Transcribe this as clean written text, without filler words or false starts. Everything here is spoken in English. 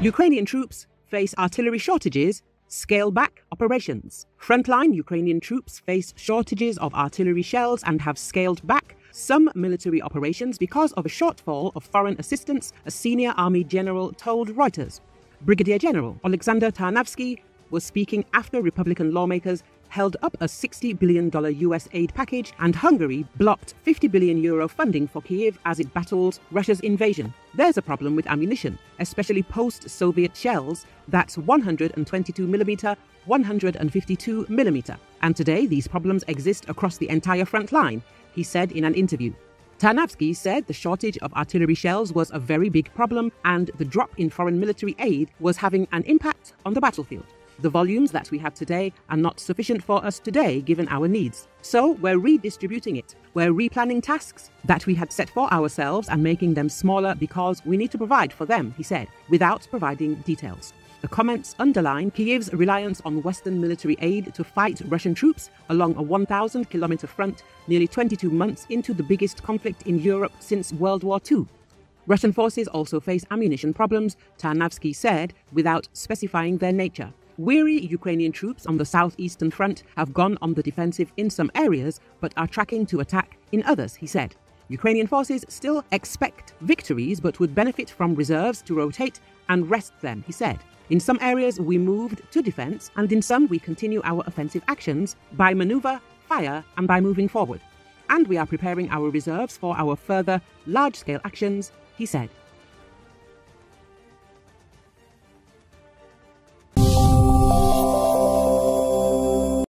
Ukrainian troops face artillery shortages, scale back operations. Frontline Ukrainian troops face shortages of artillery shells and have scaled back some military operations because of a shortfall of foreign assistance, a senior army general told Reuters. Brigadier General Oleksandr Tarnavskyi was speaking after Republican lawmakers held up a $60 billion US aid package and Hungary blocked €50 billion funding for Kyiv as it battles Russia's invasion. There's a problem with ammunition, especially post-Soviet shells, that's 122mm, 152mm. And today, these problems exist across the entire front line, he said in an interview. Tarnavskyi said the shortage of artillery shells was a very big problem and the drop in foreign military aid was having an impact on the battlefield. The volumes that we have today are not sufficient for us today given our needs. So we're redistributing it. We're replanning tasks that we had set for ourselves and making them smaller because we need to provide for them, he said, without providing details. The comments underline Kyiv's reliance on Western military aid to fight Russian troops along a 1,000-kilometer front nearly 22 months into the biggest conflict in Europe since World War II. Russian forces also face ammunition problems, Tarnavskyi said, without specifying their nature. Weary Ukrainian troops on the southeastern front have gone on the defensive in some areas but are tracking to attack in others, he said. Ukrainian forces still expect victories but would benefit from reserves to rotate and rest them, he said. In some areas we moved to defense and in some we continue our offensive actions by maneuver, fire and by moving forward. And we are preparing our reserves for our further large-scale actions, he said.